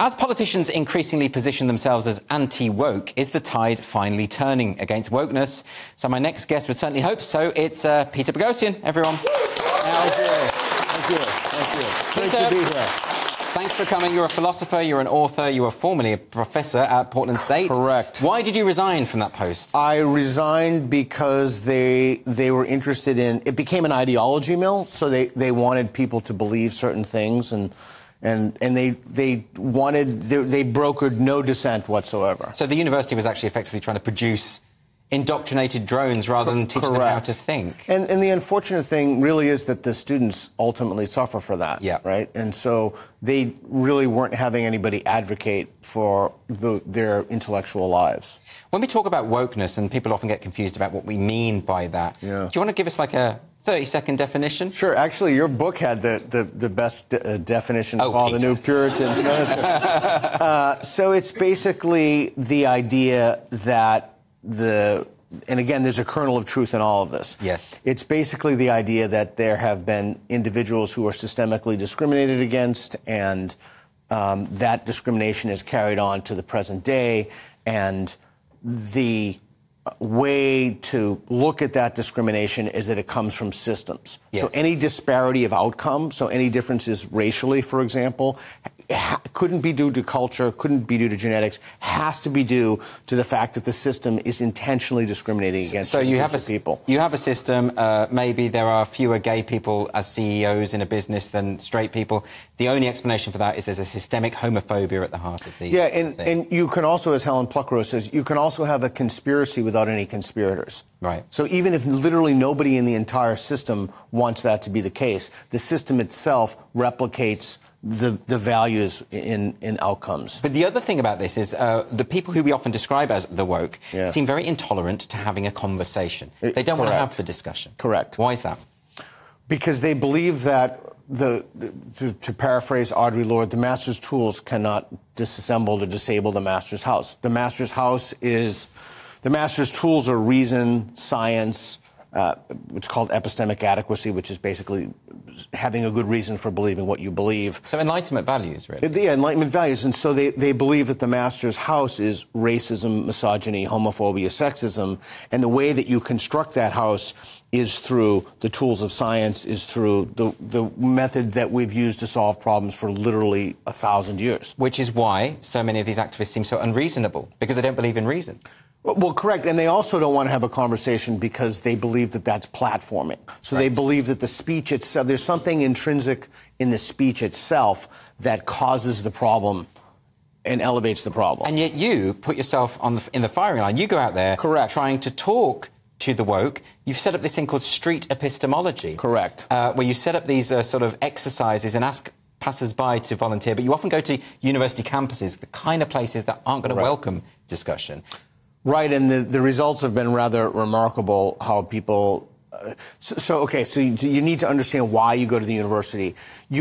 As politicians increasingly position themselves as anti-woke, is the tide finally turning against wokeness? So my next guest would certainly hope so. It's Peter Boghossian, everyone. Thank you. Thank you. Great to be here. Thanks for coming. You're a philosopher, you're an author, you were formerly a professor at Portland State. Correct. Why did you resign from that post? I resigned because they were interested in... It became an ideology mill, so they wanted people to believe certain things, and they brokered no dissent whatsoever. So the university was actually effectively trying to produce indoctrinated drones rather than teach them how to think. And the unfortunate thing really is that the students ultimately suffer for that, right? And so they really weren't having anybody advocate for their intellectual lives. When we talk about wokeness, and people often get confused about what we mean by that, do you want to give us like a 30-second definition? Sure. Actually, your book had the best definition of all the new Puritans. So it's basically the idea that and again, there's a kernel of truth in all of this. Yes. It's basically the idea that there have been individuals who are systemically discriminated against, and that discrimination is carried on to the present day, and the way to look at that discrimination is that it comes from systems. Yes. So any disparity of outcome, so any differences racially, for example, couldn't be due to culture, couldn't be due to genetics, has to be due to the fact that the system is intentionally discriminating against people. You have a system, maybe there are fewer gay people as CEOs in a business than straight people. The only explanation for that is there's a systemic homophobia at the heart of these things. And you can also, as Helen Pluckrose says, you can also have a conspiracy without any conspirators. Right. So even if literally nobody in the entire system wants that to be the case, the system itself replicates the values in outcomes. But the other thing about this is the people who we often describe as the woke seem very intolerant to having a conversation. They don't want to have the discussion. Correct. Why is that? Because they believe that, to paraphrase Audre Lorde, the master's tools cannot disassemble or disable the master's house. The master's house is... The master's tools are reason, science, it's called epistemic adequacy, which is basically having a good reason for believing what you believe. So Enlightenment values, really. Yeah, Enlightenment values. And so they believe that the master's house is racism, misogyny, homophobia, sexism. And the way that you construct that house is through the tools of science, is through the method that we've used to solve problems for literally 1,000 years. Which is why so many of these activists seem so unreasonable, because they don't believe in reason. Well, correct. And they also don't want to have a conversation because they believe that that's platforming. So they believe that the speech itself, there's something intrinsic in the speech itself that causes the problem and elevates the problem. And yet you put yourself on in the firing line. You go out there trying to talk to the woke. You've set up this thing called street epistemology. Correct. Where you set up these sort of exercises and ask passers-by to volunteer, but you often go to university campuses, the kind of places that aren't going to welcome discussion. Right, and the results have been rather remarkable, how people... So you need to understand why you go to the university. We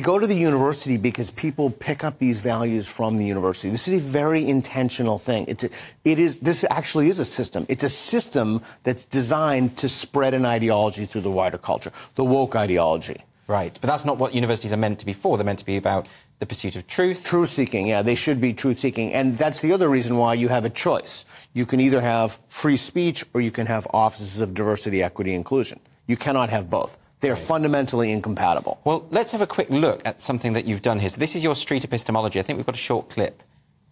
go to the university because people pick up these values from the university. This is a very intentional thing. This actually is a system. It's a system that's designed to spread an ideology through the wider culture, the woke ideology. Right, but that's not what universities are meant to be for. They're meant to be about the pursuit of truth. Truth-seeking, yeah, they should be truth-seeking. And that's the other reason why you have a choice. You can either have free speech or you can have offices of diversity, equity, inclusion. You cannot have both. They're fundamentally incompatible. Well, let's have a quick look at something that you've done here. So this is your street epistemology. I think we've got a short clip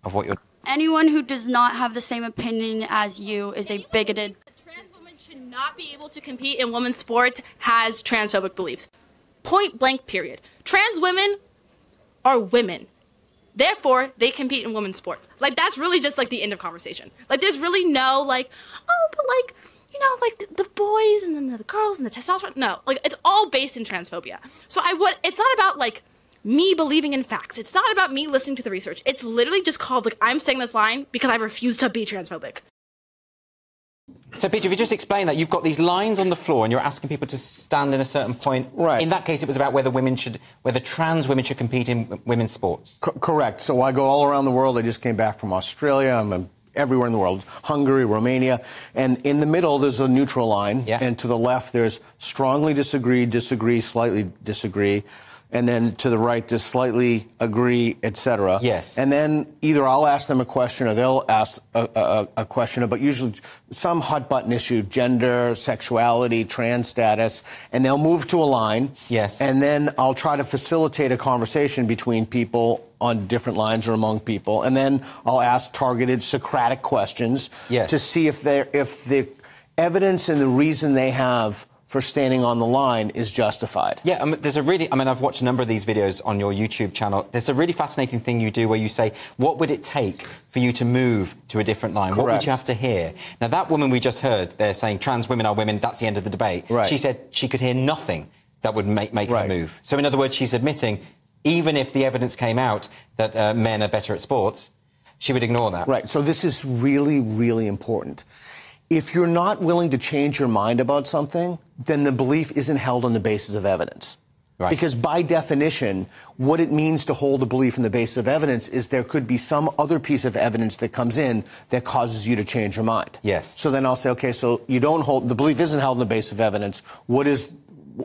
of what you're... Anyone who does not have the same opinion as you is a bigoted... A trans woman should not be able to compete in women's sports has transphobic beliefs. Point blank period. Trans women... are women. Therefore, they compete in women's sports. Like, that's really just, like, the end of conversation. Like, there's really no, like, oh, but, like, you know, like, the boys and then the girls and the testosterone. No, like, it's all based in transphobia. So it's not about, like, me believing in facts. It's not about me listening to the research. It's literally just called, like, I'm saying this line because I refuse to be transphobic. So, Peter, if you just explain that, you've got these lines on the floor and you're asking people to stand in a certain point. Right. In that case, it was about whether trans women should compete in women's sports. Correct. So I go all around the world. I just came back from Australia. I'm everywhere in the world, Hungary, Romania. And in the middle, there's a neutral line. Yeah. And to the left, there's strongly disagree, disagree, slightly disagree. and then to the right, this slightly agree, etc. Yes. And then either I'll ask them a question or they'll ask a question about usually some hot-button issue, gender, sexuality, trans status, and they'll move to a line. Yes. And then I'll try to facilitate a conversation between people on different lines or among people, and then I'll ask targeted Socratic questions. Yes. To see if the evidence and the reason they have for standing on the line is justified. Yeah, I've watched a number of these videos on your YouTube channel. There's a really fascinating thing you do where you say, what would it take for you to move to a different line? Correct. What would you have to hear? Now, that woman we just heard, they're saying trans women are women, that's the end of the debate. Right. She said she could hear nothing that would make her move. So, in other words, she's admitting, even if the evidence came out that men are better at sports, she would ignore that. Right, so this is really, really important. If you're not willing to change your mind about something, then the belief isn't held on the basis of evidence. Right. Because by definition, what it means to hold a belief on the basis of evidence is there could be some other piece of evidence that comes in that causes you to change your mind. Yes. So then I'll say, okay, so you don't hold, the belief isn't held on the basis of evidence.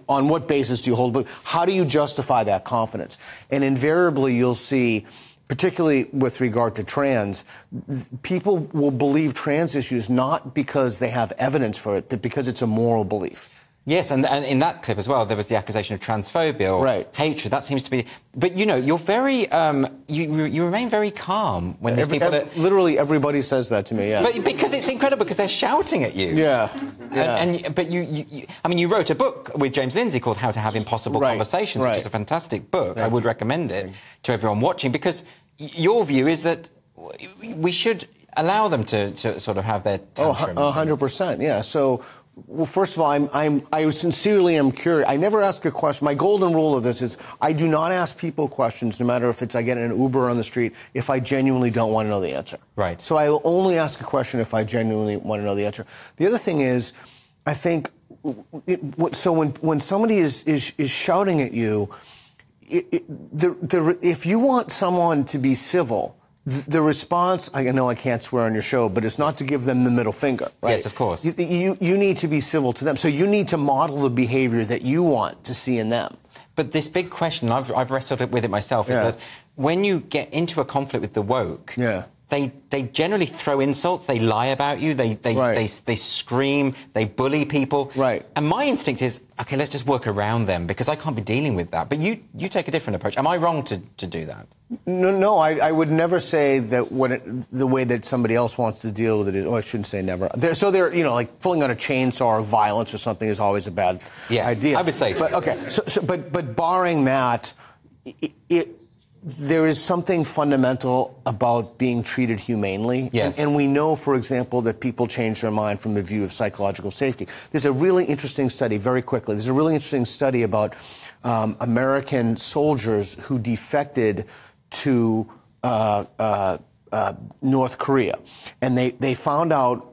On what basis do you hold, how do you justify that confidence? And invariably you'll see, particularly with regard to trans, people will believe trans issues not because they have evidence for it, but because it's a moral belief. Yes, and in that clip as well, there was the accusation of transphobia or hatred. That seems to be... But, you know, you're very... you remain very calm when these people... literally everybody says that to me, yeah. But, because it's incredible, because they're shouting at you. Yeah. But you wrote a book with James Lindsay called How to Have Impossible Conversations, which is a fantastic book. I would recommend it to everyone watching, because your view is that we should allow them to sort of have their tantrums. Oh, 100%, yeah. So... Well, first of all, I sincerely am curious. I never ask a question. My golden rule of this is I do not ask people questions, no matter if it's I get in an Uber on the street, if I genuinely don't want to know the answer. Right. So I will only ask a question if I genuinely want to know the answer. The other thing is, I think, when somebody is shouting at you, if you want someone to be civil, the response, I know I can't swear on your show, but it's not to give them the middle finger, right? Yes, of course. You need to be civil to them. So you need to model the behavior that you want to see in them. But this big question, I've wrestled with it myself, is that when you get into a conflict with the woke, they generally throw insults, they lie about you, they scream, they bully people. Right. And my instinct is, okay, let's just work around them because I can't be dealing with that. But you take a different approach. Am I wrong to do that? No, I would never say that the way that somebody else wants to deal with it is, oh, I shouldn't say never. Like pulling out a chainsaw or violence or something is always a bad idea. I would say so. But, okay, but barring that, there is something fundamental about being treated humanely. Yes. And we know, for example, that people change their mind from a view of psychological safety. There's a really interesting study, very quickly, there's a really interesting study about American soldiers who defected to North Korea. And they found out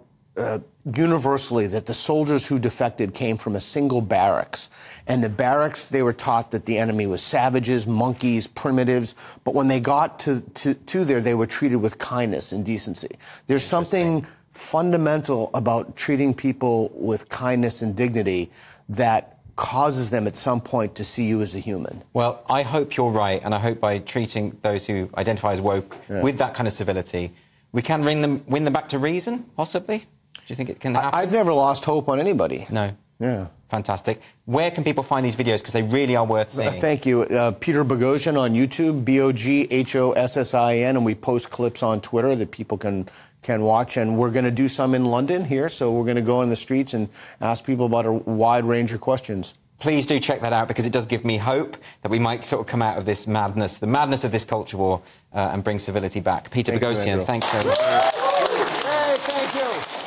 universally that the soldiers who defected came from a single barracks. And the barracks, they were taught that the enemy was savages, monkeys, primitives. But when they got to there, they were treated with kindness and decency. There's something fundamental about treating people with kindness and dignity that causes them at some point to see you as a human. Well, I hope you're right, and I hope by treating those who identify as woke with that kind of civility, we can win them back to reason, possibly? Do you think it can happen? I've never lost hope on anybody. No. Yeah. Fantastic. Where can people find these videos? Because they really are worth seeing. Thank you. Peter Boghossian on YouTube, B-O-G-H-O-S-S-I-N, and we post clips on Twitter that people can watch. And we're going to do some in London here, so we're going to go in the streets and ask people about a wide range of questions. Please do check that out, because it does give me hope that we might sort of come out of this madness, the madness of this culture war, and bring civility back. Peter Boghossian, thanks so much. Hey, thank you.